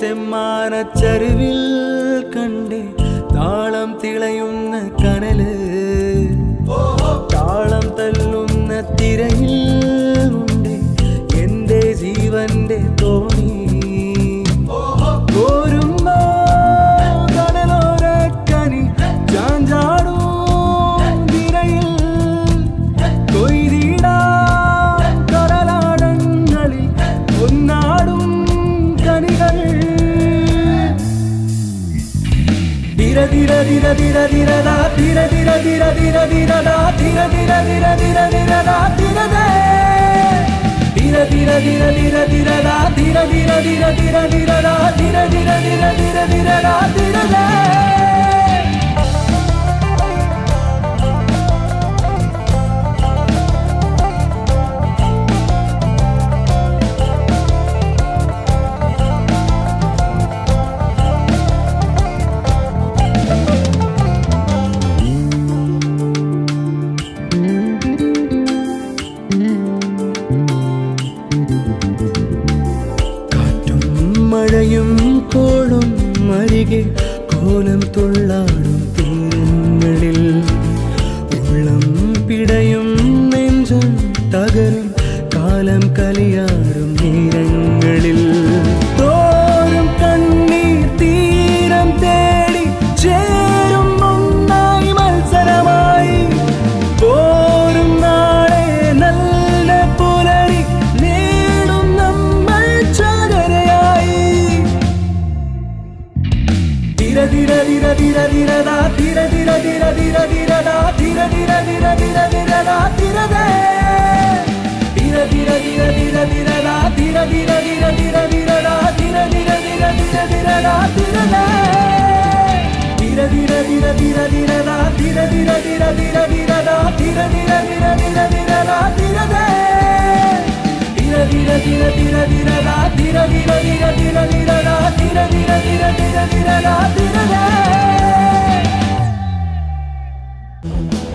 செம்மான சரிவில் கண்டே தாளம் திளையுன்ன கனலு, தாளம் தள்ளுன்ன திரையில் உண்டே எந்தே ஜீவன்டே தோணி. போரும்போ கடலோர கனி சாஞ்சாடும் திரையில் கொய்திடா கடலாடங்களில் கொன்னாடும் கனிகள். Thira thira thira thira thira da, thira thira thira thira thira da, thira thira thira thira thira da, thira da. Thira thira thira thira thira da, thira thira thira thira thira da, thira thira thira thira thira da, thira da. மழையும் கோளும் அருகே கோலம் துள்ளாடும் தீரங்களில் உள்ளம் பிடையும் நெஞ்சம் தகரும் காலம் கலியாடும் நேரங்களில் தோறும் கண்ணீர் தீரம் தேடி சேரும் முன்னாய் மல்சரமாய் போரும் நாளே நல்ல புலரி நீடும் நம்மள் சாகரையாய். Thira thira thira thira thira da, thira thira thira thira thira da, thira thira thira thira thira da, thira da. Thira thira thira thira thira da, thira thira thira thira thira da, thira thira thira thira thira da, thira da. Thira thira thira thira thira da, thira thira thira thira thira da, thira thira thira thira thira da, thira da. Thira thira thira thira thira da, thira thira thira thira thira da, thira thira thira thira thira da. Thira da.